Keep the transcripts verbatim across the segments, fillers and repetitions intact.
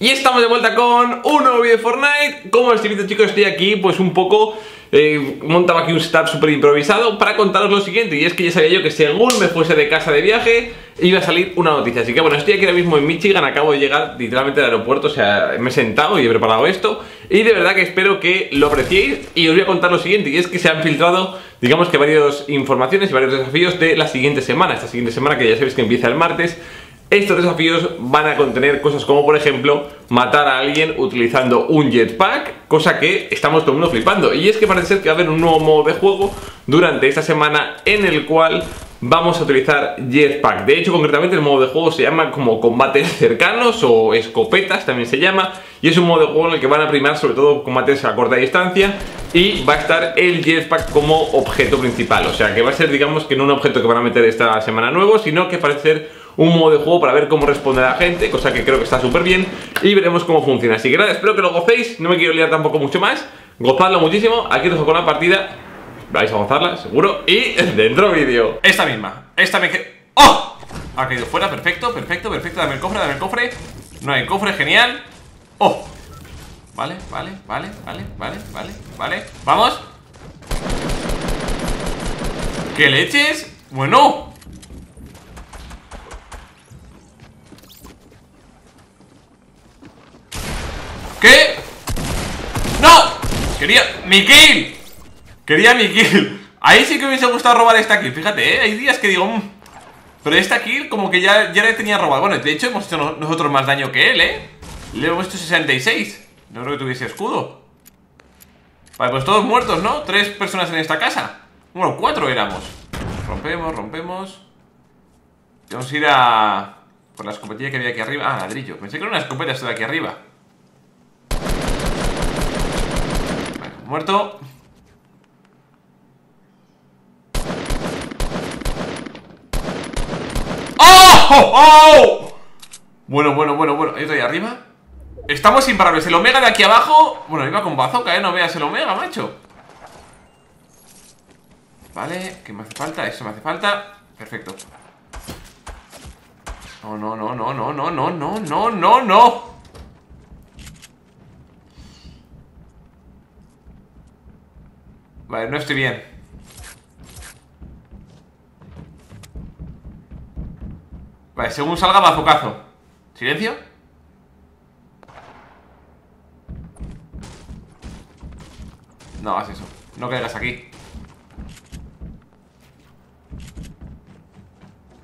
Y estamos de vuelta con un nuevo vídeo de Fortnite. Como os he visto, chicos, estoy aquí pues un poco eh, montaba aquí un setup súper improvisado para contaros lo siguiente. Y es que ya sabía yo que según me fuese de casa de viaje iba a salir una noticia. Así que bueno, estoy aquí ahora mismo en Michigan, acabo de llegar literalmente del aeropuerto. O sea, me he sentado y he preparado esto. Y de verdad que espero que lo apreciéis. Y os voy a contar lo siguiente, y es que se han filtrado, digamos que varias informaciones y varios desafíos de la siguiente semana. Esta siguiente semana que ya sabéis que empieza el martes. Estos desafíos van a contener cosas como, por ejemplo, matar a alguien utilizando un jetpack, cosa que estamos todo el mundo flipando. Y es que parece ser que va a haber un nuevo modo de juego durante esta semana en el cual vamos a utilizar jetpack. De hecho, concretamente el modo de juego se llama como combates cercanos o escopetas, también se llama. Y es un modo de juego en el que van a primar sobre todo combates a corta distancia, y va a estar el jetpack como objeto principal. O sea que va a ser, digamos, que no un objeto que van a meter esta semana nuevo, sino que parece ser un modo de juego para ver cómo responde la gente, cosa que creo que está súper bien, y veremos cómo funciona. Así que nada, espero que lo gocéis, no me quiero liar tampoco mucho más. Gozadlo muchísimo, aquí os dejo con la partida, vais a gozarla, seguro, y dentro vídeo. Esta misma, esta me... ¡Oh! Ha caído fuera, perfecto, perfecto, perfecto, dame el cofre, dame el cofre. No hay cofre, genial. ¡Oh! Vale, vale, vale, vale, vale, vale, vale. ¡Vamos! ¡Qué leches! Bueno... ¿Qué? ¡No! Quería mi kill. Quería mi kill. Ahí sí que me hubiese gustado robar esta kill. Fíjate, ¿eh? Hay días que digo mmm, pero esta kill como que ya, ya la tenía robada. Bueno, de hecho hemos hecho no, nosotros más daño que él, ¿eh? Le hemos hecho sesenta y seis. No creo que tuviese escudo. Vale, pues todos muertos, ¿no? Tres personas en esta casa. Bueno, cuatro éramos. Rompemos, rompemos. Vamos a ir a... por la escopetilla que había aquí arriba. Ah, ladrillo. Pensé que era una escopeta esta de aquí arriba. Muerto. ¡Oh! ¡Oh! ¡Oh! Bueno, bueno, bueno, bueno. ¿Hay otro ahí arriba? Estamos imparables. El Omega de aquí abajo. Bueno, iba con bazooka, ¿eh? No veas el Omega, macho. Vale, ¿qué me hace falta? Eso me hace falta. Perfecto. No, no, no, no, no, no, no, no, no, no, no. Vale, no estoy bien. Vale, según salga bazucazo. ¿Silencio? No hagas eso. No caigas aquí. ¿Qué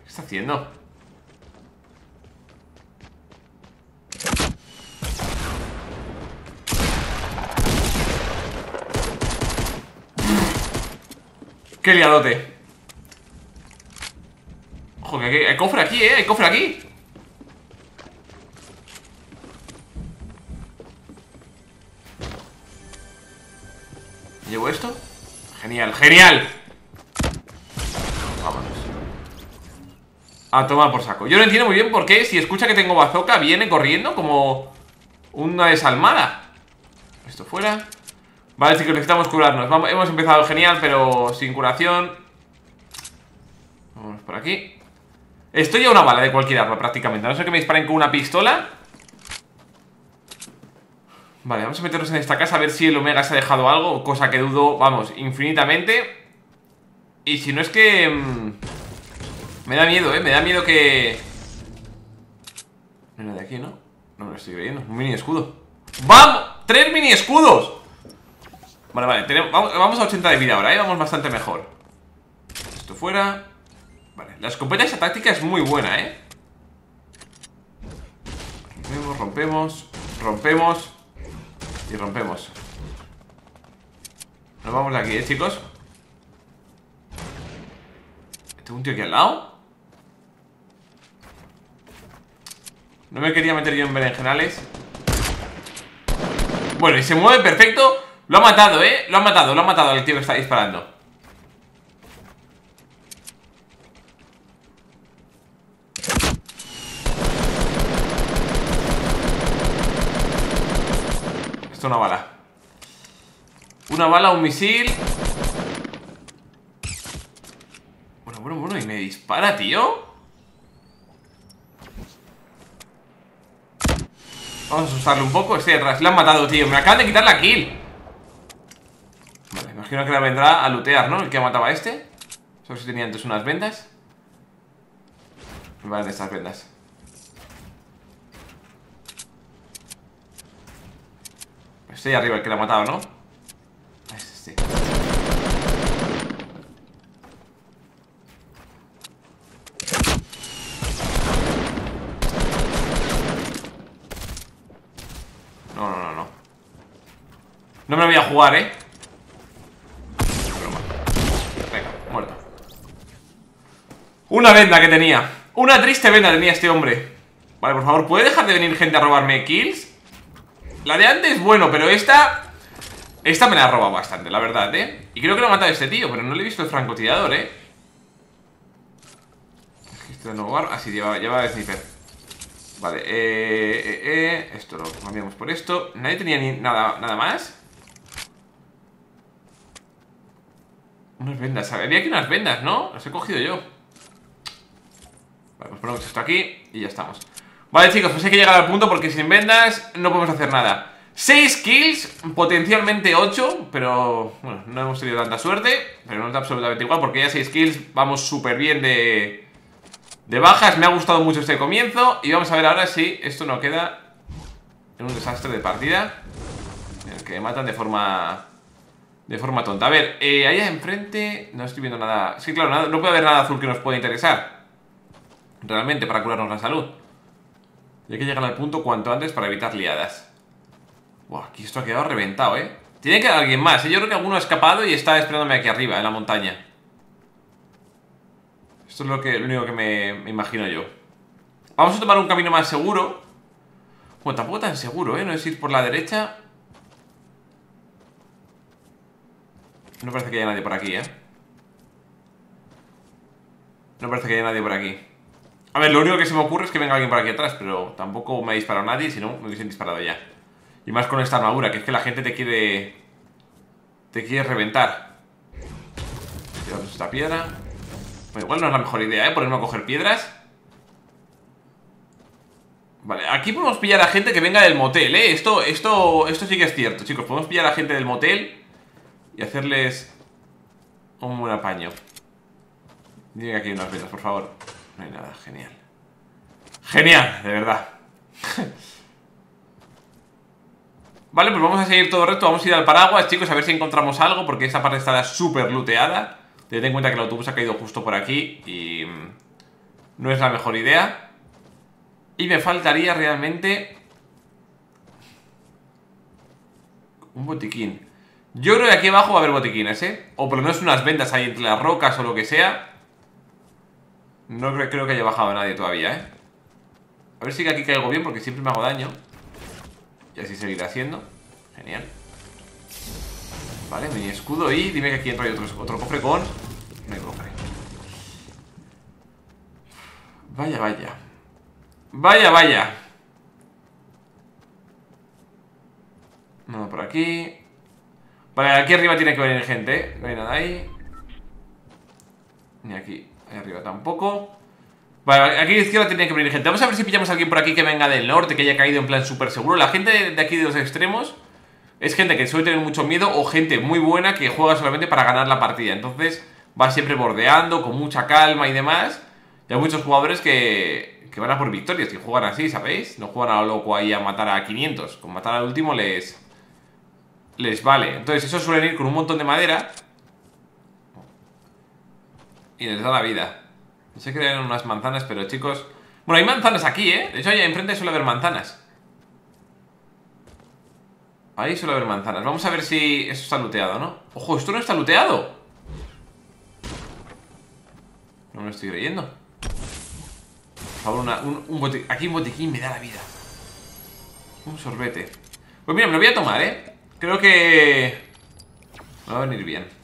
está haciendo? ¡Qué liadote! Ojo, que hay, hay cofre aquí, eh. Hay cofre aquí. ¿Llevo esto? Genial, genial. Vámonos. A tomar por saco. Yo no entiendo muy bien por qué, si escucha que tengo bazooka, viene corriendo como una desalmada. Esto fuera. Vale, chicos, necesitamos curarnos. Vamos, hemos empezado genial, pero sin curación. Vamos por aquí. Estoy a una bala de cualquier arma, prácticamente. A no ser que me disparen con una pistola. Vale, vamos a meternos en esta casa a ver si el Omega se ha dejado algo. Cosa que dudo, vamos, infinitamente. Y si no es que... Mmm, me da miedo, ¿eh? Me da miedo que... No hay nada de aquí, ¿no? No me lo estoy creyendo. Un mini escudo. ¡Vamos! ¡Tres mini escudos! Vale, vale, tenemos, vamos a ochenta de vida ahora, ¿eh? Vamos bastante mejor. Esto fuera. Vale, la escopeta esa táctica es muy buena, ¿eh? Rompemos, rompemos, rompemos y rompemos. Nos vamos de aquí, ¿eh, chicos? ¿Tengo un tío aquí al lado? No me quería meter yo en berenjenales. Bueno, y se mueve perfecto. Lo ha matado, eh, lo ha matado, lo ha matado al tío que está disparando. Esto es una bala. Una bala, un misil. Bueno, bueno, bueno, y me dispara, tío. Vamos a asustarle un poco. Este detrás, le han matado, tío. Me acaban de quitar la kill. Vale, imagino que la vendrá a lootear, ¿no? El que mataba a este. Solo si tenía antes unas vendas. Vale, de estas vendas. Este de arriba, el que la ha matado, ¿no? Este, este. No, no, no, no. No me lo voy a jugar, ¿eh? Broma. Venga, muerto. Una venda que tenía. Una triste venda tenía este hombre. Vale, por favor, ¿puede dejar de venir gente a robarme kills? La de antes, bueno, pero esta... Esta me la ha robado bastante, la verdad, ¿eh? Y creo que lo ha matado este tío, pero no le he visto el francotirador, ¿eh? Registro de nuevo bar... Ah, sí, lleva, lleva el sniper. Vale, eh, eh, eh... esto lo cambiamos por esto. Nadie tenía ni nada, nada más. Unas vendas, había aquí unas vendas, ¿no? Las he cogido yo. Vale, pues ponemos esto aquí y ya estamos. Vale, chicos, pues hay que llegar al punto porque sin vendas no podemos hacer nada. seis kills, potencialmente ocho, pero bueno, no hemos tenido tanta suerte. Pero no está absolutamente igual porque ya seis kills vamos súper bien de, de bajas. Me ha gustado mucho este comienzo y vamos a ver ahora si esto no queda en un desastre de partida en el que matan de forma... de forma tonta. A ver, eh, allá enfrente no estoy viendo nada. Sí, claro, nada, no puede haber nada azul que nos pueda interesar realmente para curarnos la salud. Y hay que llegar al punto cuanto antes para evitar liadas. Buah, aquí esto ha quedado reventado, eh. Tiene que haber alguien más, ¿eh? Yo creo que alguno ha escapado y está esperándome aquí arriba, en la montaña. Esto es lo, que, lo único que me, me imagino yo. Vamos a tomar un camino más seguro. Bueno, tampoco tan seguro, eh. No es ir por la derecha. No parece que haya nadie por aquí, eh. No parece que haya nadie por aquí. A ver, lo único que se me ocurre es que venga alguien por aquí atrás, pero tampoco me ha disparado nadie, si no me hubiesen disparado ya. Y más con esta armadura, que es que la gente te quiere... Te quiere reventar. Tiramos esta piedra. Bueno, igual no es la mejor idea, ¿eh? Ponerme a coger piedras. Vale, aquí podemos pillar a gente que venga del motel, ¿eh? Esto, esto, esto sí que es cierto, chicos. Podemos pillar a gente del motel y hacerles un buen apaño. Dime que aquí hay unas ventas, por favor. No hay nada, genial. Genial, de verdad. Vale, pues vamos a seguir todo el resto. Vamos a ir al paraguas, chicos, a ver si encontramos algo. Porque esta parte está súper looteada. Ten en cuenta que el autobús ha caído justo por aquí y no es la mejor idea. Y me faltaría realmente un botiquín. Yo creo que aquí abajo va a haber botiquines, ¿eh? O por lo menos unas vendas ahí entre las rocas o lo que sea. No creo, creo que haya bajado a nadie todavía, ¿eh? A ver si que aquí caigo bien porque siempre me hago daño. Y así seguirá siendo. Genial. Vale, mi escudo y dime que aquí entra otro, otro cofre con... No hay cofre. Vaya, vaya. Vaya, vaya. Nada por aquí. Vale, aquí arriba tiene que venir gente, ¿eh? No hay nada ahí. Ni aquí. Ahí arriba tampoco. Vale, aquí a la izquierda tiene que venir gente. Vamos a ver si pillamos a alguien por aquí que venga del norte, que haya caído en plan súper seguro. La gente de aquí de los extremos es gente que suele tener mucho miedo o gente muy buena que juega solamente para ganar la partida. Entonces va siempre bordeando con mucha calma y demás. Y hay muchos jugadores que, que van a por victorias y juegan así, ¿sabéis? No juegan a lo loco ahí a matar a quinientos. Con matar al último les, les vale. Entonces esos suelen ir con un montón de madera y les da la vida. No sé qué eran unas manzanas, pero chicos... Bueno, hay manzanas aquí, ¿eh? De hecho, allá enfrente suele haber manzanas. Ahí suele haber manzanas. Vamos a ver si eso está looteado, ¿no? ¡Ojo, esto no está looteado! No me lo estoy creyendo. Por favor, una, un, un botiquín. Aquí un botiquín me da la vida. Un sorbete. Pues mira, me lo voy a tomar, ¿eh? Creo que... me va a venir bien.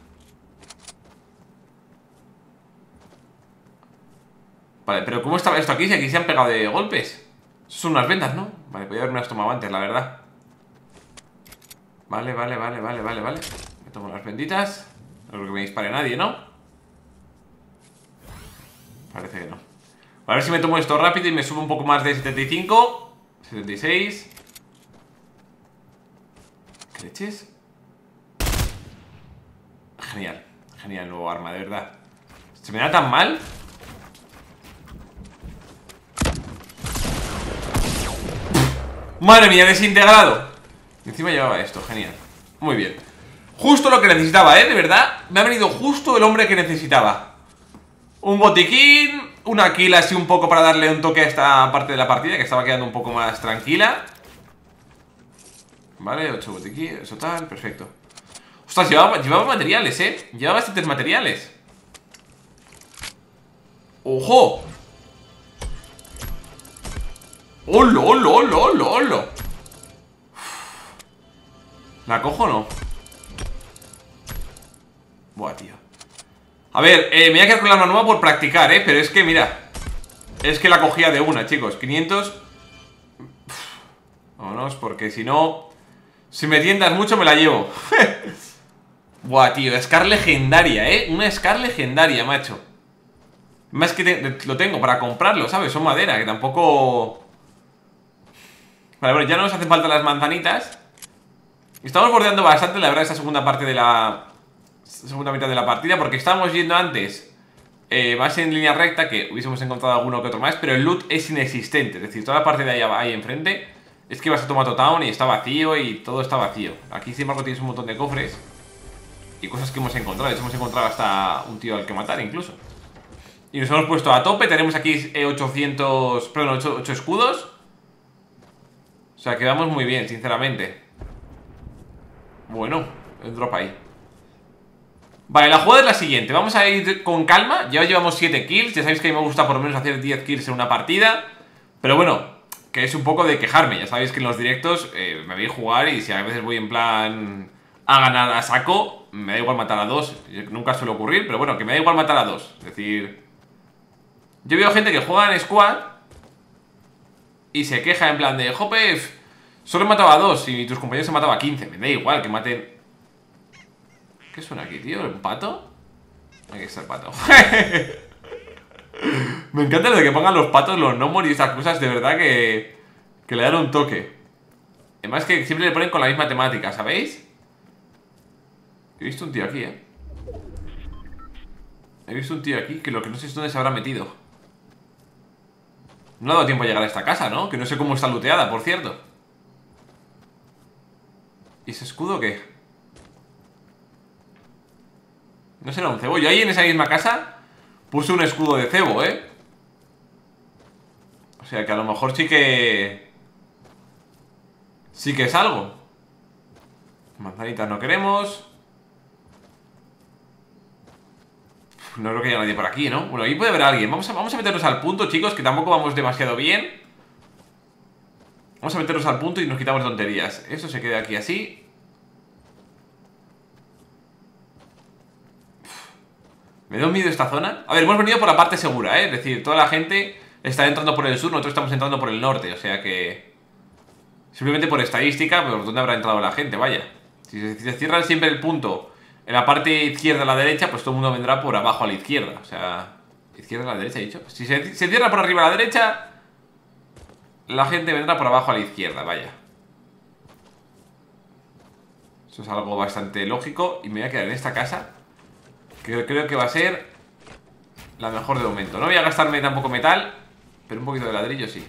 Vale, pero ¿cómo estaba esto aquí? Si aquí se han pegado de golpes. Son unas vendas, ¿no? Vale, podía haberme las tomado antes, la verdad. Vale, vale, vale, vale, vale, vale. Me tomo las venditas. No creo que me dispare nadie, ¿no? Parece que no. A ver si me tomo esto rápido y me subo un poco más de setenta y cinco, setenta y seis. leches. Genial, genial el nuevo arma, de verdad. ¿Se me da tan mal? ¡Madre mía, desintegrado! Encima llevaba esto, genial. Muy bien. Justo lo que necesitaba, ¿eh? De verdad, me ha venido justo el hombre que necesitaba. Un botiquín, una kill así un poco para darle un toque a esta parte de la partida, que estaba quedando un poco más tranquila. Vale, ocho botiquines, eso tal, perfecto. Ostras, llevaba, llevaba materiales, ¿eh? Llevaba bastantes materiales. ¡Ojo! ¡Holo, holo, holo, holo, holo! ¿La cojo o no? Buah, tío. A ver, eh, me voy a quedar con la arma nueva por practicar, ¿eh? Pero es que, mira, es que la cogía de una, chicos. quinientos. Uf. Vámonos, porque si no, si me tientas mucho me la llevo. Buah, tío, Scar legendaria, ¿eh? Una Scar legendaria, macho. Más que te, lo tengo para comprarlo, ¿sabes? Son madera, que tampoco... Vale, bueno, ya no nos hacen falta las manzanitas. Estamos bordeando bastante, la verdad, esta segunda parte de la... segunda mitad de la partida, porque estábamos yendo antes eh, más en línea recta, que hubiésemos encontrado alguno que otro más, pero el loot es inexistente. Es decir, toda la parte de ahí, ahí enfrente es que vas a Tomato Town y está vacío y todo está vacío. Aquí, sin embargo, tienes un montón de cofres y cosas que hemos encontrado. De hecho, hemos encontrado hasta un tío al que matar, incluso. Y nos hemos puesto a tope. Tenemos aquí ochocientos... Perdón, ocho, ocho escudos. O sea, que vamos muy bien, sinceramente. Bueno, el drop ahí. Vale, la jugada es la siguiente. Vamos a ir con calma. Ya llevamos siete kills. Ya sabéis que a mí me gusta por lo menos hacer diez kills en una partida. Pero bueno, que es un poco de quejarme. Ya sabéis que en los directos eh, me voy a jugar y si a veces voy en plan a ganar a saco, me da igual matar a dos. Nunca suele ocurrir, pero bueno, que me da igual matar a dos. Es decir, yo veo gente que juega en squad y se queja en plan de jope, solo he matado a dos y tus compañeros han matado a quince. Me da igual que maten... ¿Qué suena aquí, tío? ¿Un pato? Aquí está el pato. Me encanta lo de que pongan los patos, los gnomos y estas cosas, de verdad que, que le dan un toque. Además que siempre le ponen con la misma temática, ¿sabéis? He visto un tío aquí, ¿eh? He visto un tío aquí que lo que no sé es dónde se habrá metido. No ha dado tiempo a llegar a esta casa, ¿no? Que no sé cómo está looteada, por cierto. ¿Y ese escudo qué? No será un cebo. Yo ahí en esa misma casa puse un escudo de cebo, ¿eh? O sea que a lo mejor sí que... sí que es algo. Manzanitas no queremos. No creo que haya nadie por aquí, ¿no? Bueno, ahí puede haber alguien. Vamos a, vamos a meternos al punto, chicos, que tampoco vamos demasiado bien. Vamos a meternos al punto y nos quitamos tonterías. Esto se queda aquí así. Me da un miedo esta zona. A ver, hemos venido por la parte segura, ¿eh? Es decir, toda la gente está entrando por el sur, nosotros estamos entrando por el norte. O sea que... simplemente por estadística, pero ¿dónde habrá entrado la gente? Vaya. Si se cierra siempre el punto en la parte izquierda a la derecha, pues todo el mundo vendrá por abajo a la izquierda. O sea... izquierda a la derecha, he dicho. Si se, se cierra por arriba a la derecha, la gente vendrá por abajo a la izquierda, vaya. Eso es algo bastante lógico. Y me voy a quedar en esta casa, que creo que va a ser la mejor de momento. No voy a gastarme tampoco metal, pero un poquito de ladrillo sí.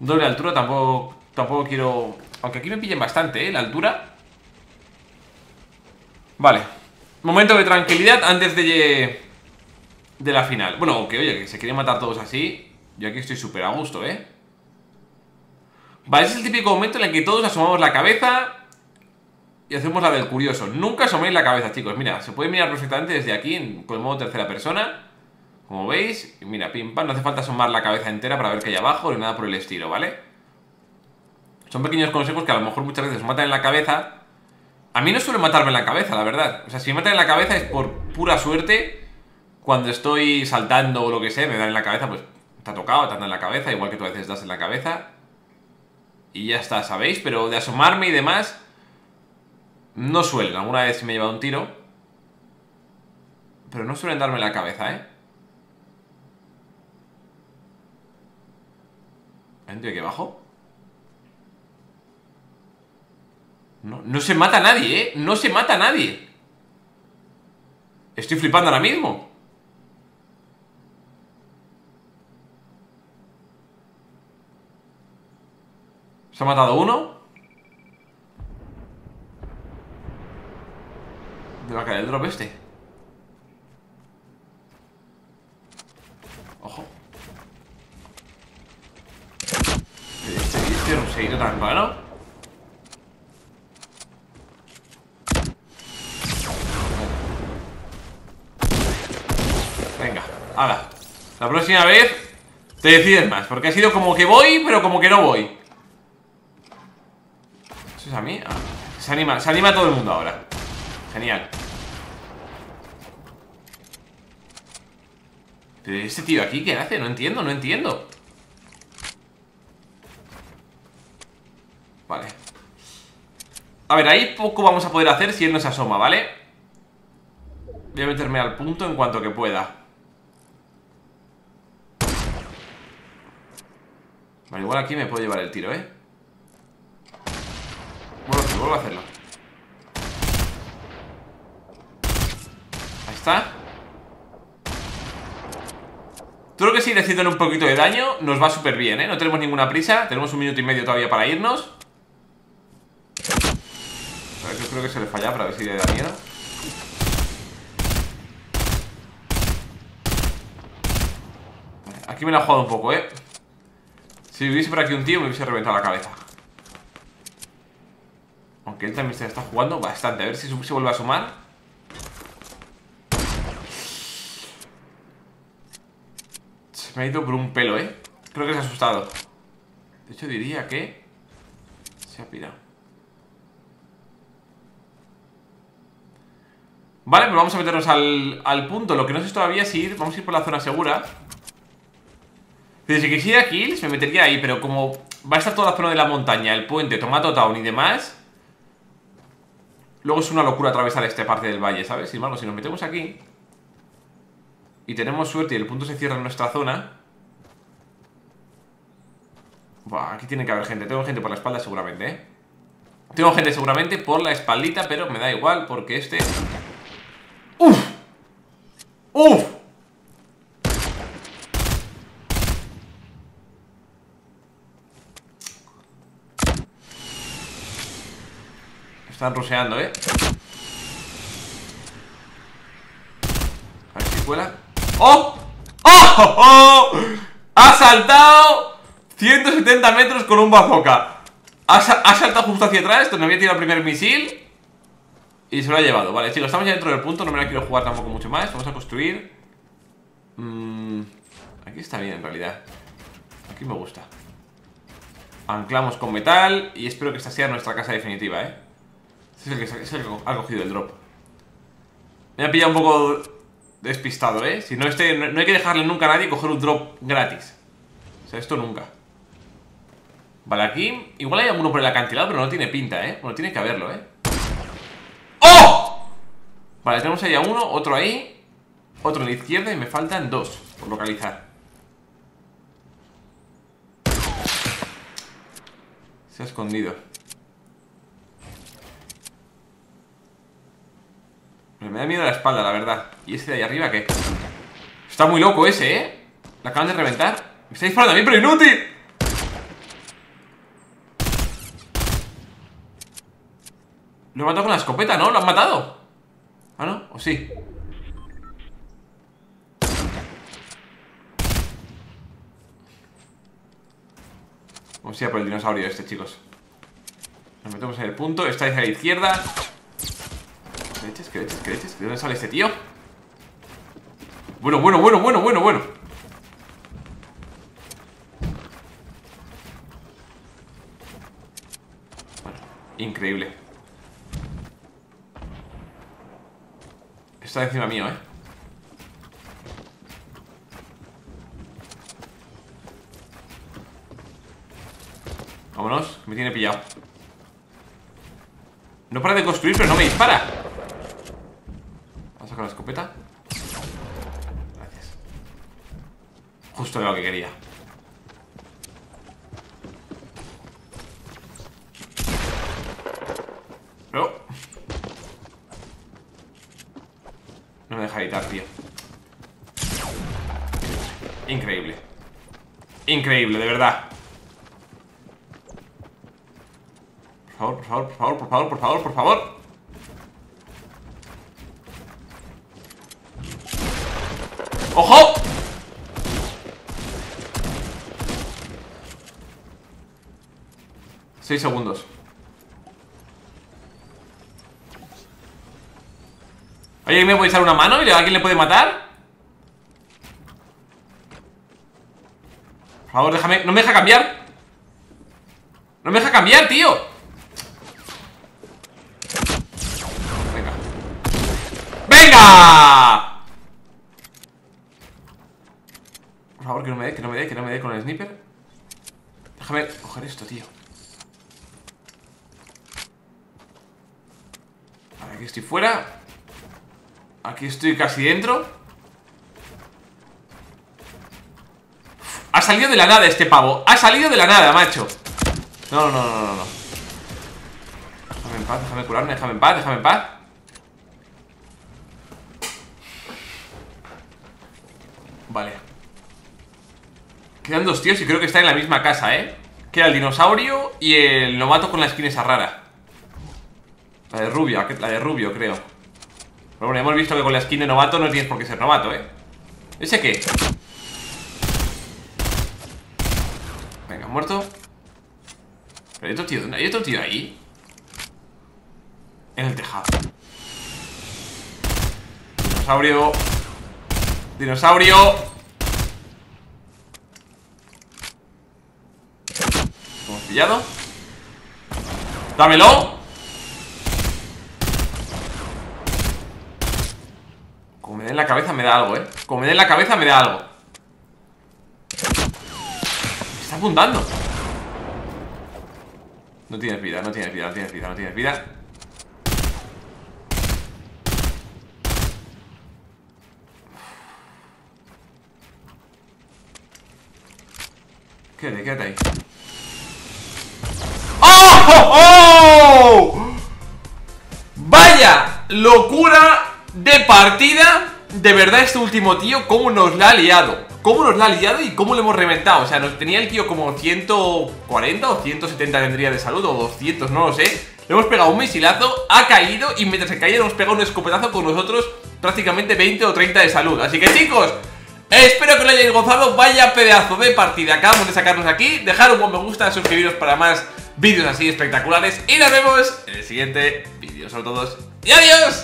Doble altura tampoco, tampoco quiero... aunque aquí me pillen bastante, ¿eh? La altura. Vale. Momento de tranquilidad antes de... de la final. Bueno, aunque oye, que se quieren matar todos así, yo aquí estoy súper a gusto, ¿eh? Vale, es el típico momento en el que todos asomamos la cabeza y hacemos la del curioso. Nunca asoméis la cabeza, chicos. Mira, se puede mirar perfectamente desde aquí con el modo tercera persona, como veis. Mira, pim pam, no hace falta asomar la cabeza entera para ver qué hay abajo ni nada por el estilo, ¿vale? Son pequeños consejos que a lo mejor muchas veces os matan en la cabeza. A mí no suele matarme en la cabeza, la verdad. O sea, si me matan en la cabeza es por pura suerte. Cuando estoy saltando o lo que sea, me dan en la cabeza, pues te ha tocado, te dan en la cabeza, igual que tú a veces das en la cabeza y ya está, ¿sabéis? Pero de asomarme y demás no suelen. Alguna vez me he llevado un tiro, pero no suelen darme la cabeza, ¿eh? ¿Hay un tío aquí abajo? No, no se mata a nadie, ¿eh? No se mata a nadie. Estoy flipando ahora mismo. Se ha matado uno. De la cara del drop este. Ojo. Este vídeo no se ha ido tan raro. Venga, hala. La próxima vez te decides más, porque ha sido como que voy, pero como que no voy. ¿Eso es a mí? Ah, se anima, se anima todo el mundo ahora. Genial. Pero este tío aquí, ¿qué hace? No entiendo, no entiendo. Vale. A ver, ahí poco vamos a poder hacer si él no se asoma, ¿vale? Voy a meterme al punto en cuanto que pueda. Vale, igual aquí me puedo llevar el tiro, ¿eh? Vuelvo a hacerlo, vuelvo a hacerlo. Creo que si le hacen un poquito de daño nos va súper bien, ¿eh? No tenemos ninguna prisa. Tenemos un minuto y medio todavía para irnos. A ver, yo creo que se le falla para ver si le da miedo. Aquí me la ha jugado un poco, ¿eh? Si hubiese por aquí un tío me hubiese reventado la cabeza. Aunque él también se la está jugando bastante. A ver si se vuelve a sumar. Me ha ido por un pelo, ¿eh? Creo que se ha asustado. De hecho diría que se ha pirado. Vale, pues vamos a meternos al, al punto. Lo que no sé todavía es ir... Vamos a ir por la zona segura. Pero si quisiera kills me metería ahí. Pero como va a estar toda la zona de la montaña, el puente, Tomato Town y demás, luego es una locura atravesar esta parte del valle, ¿sabes? Sin embargo, si nos metemos aquí y tenemos suerte y el punto se cierra en nuestra zona. Buah, aquí tiene que haber gente. Tengo gente por la espalda seguramente, ¿eh? Tengo gente seguramente por la espaldita, pero me da igual porque este... ¡Uf! ¡Uf! Están ruseando, ¿eh? A ver si cuela. ¡Oh! ¡Oh! ¡Oh! ¡Oh! ¡Ha saltado! ciento setenta metros con un bazooka. Ha, sal ha saltado justo hacia atrás. Donde había tirado el primer misil. Y se lo ha llevado. Vale, chicos, estamos ya dentro del punto. No me la quiero jugar tampoco mucho más. Vamos a construir. Mm, aquí está bien en realidad. Aquí me gusta. Anclamos con metal. Y espero que esta sea nuestra casa definitiva, ¿eh? Este es el que, es el que ha cogido el drop. Me ha pillado un poco... despistado, ¿eh? Si no, este, no, no hay que dejarle nunca a nadie coger un drop gratis. O sea, esto nunca. Vale, aquí igual hay alguno por el acantilado, pero no tiene pinta, ¿eh? Bueno, tiene que haberlo, ¿eh? ¡Oh! Vale, tenemos ahí a uno, otro ahí, otro en la izquierda y me faltan dos por localizar. Se ha escondido. Me da miedo la espalda, la verdad. ¿Y ese de ahí arriba qué? Está muy loco ese, ¿eh? ¿La acaban de reventar? Me está disparando a mí, pero inútil. Lo han matado con la escopeta, ¿no? ¿Lo han matado? ¿Ah, no? ¿O sí? Vamos a ir a por el dinosaurio este, chicos. Nos metemos en el punto. Está hacia la izquierda. ¿Qué leches? ¿Qué leches? ¿Qué leches? ¿De dónde sale este tío? Bueno, bueno, bueno, bueno, bueno, bueno. Bueno, increíble. Está encima mío, ¿eh? Vámonos, me tiene pillado. No para de construir, pero no me dispara. Vamos a sacar la escopeta. Gracias. Justo era lo que quería. Oh. No me deja editar, tío. Increíble. Increíble, de verdad. Por favor, por favor, por favor, por favor, por favor. ¡Ojo! Seis segundos. Oye, ¿me puede echar una mano? ¿Y a alguien le puede matar? Por favor, déjame. No me deja cambiar. No me deja cambiar, tío. ¡Venga! Por favor, que no me dé, que no me dé, que no me dé con el sniper. Déjame coger esto, tío. Ahora aquí estoy fuera. Aquí estoy casi dentro. Ha salido de la nada este pavo. Ha salido de la nada, macho. No, no, no, no, no. Déjame en paz, déjame curarme, déjame en paz, déjame en paz. Vale. Quedan dos tíos y creo que están en la misma casa, ¿eh? Queda el dinosaurio y el novato con la skin esa rara. La de rubio, la de rubio, creo. Pero bueno, hemos visto que con la skin de novato no tienes por qué ser novato, ¿eh? ¿Ese qué? Venga, muerto. Pero hay otro tío, ¿hay otro tío ahí? En el tejado. Dinosaurio. Dinosaurio. Hemos pillado. Dámelo. Como me den la cabeza me da algo, eh. Como me den la cabeza me da algo. Me está apuntando. No tienes vida, no tienes vida, no tienes vida, no tienes vida. Quédate, quédate ahí. ¡Oh, oh, oh! Vaya locura de partida. De verdad, este último tío, cómo nos la ha liado. Cómo nos la ha liado y cómo le hemos reventado. O sea, nos tenía el tío como ciento cuarenta o ciento setenta tendría de salud, o doscientos, no lo sé. Le hemos pegado un misilazo, ha caído y mientras se caía le hemos pegado un escopetazo con nosotros prácticamente veinte o treinta de salud. Así que, chicos, espero que lo hayáis gozado, vaya pedazo de partida. Acabamos de sacarnos de aquí, dejar un buen me gusta, suscribiros para más vídeos así espectaculares. Y nos vemos en el siguiente vídeo. Saludos a todos y adiós.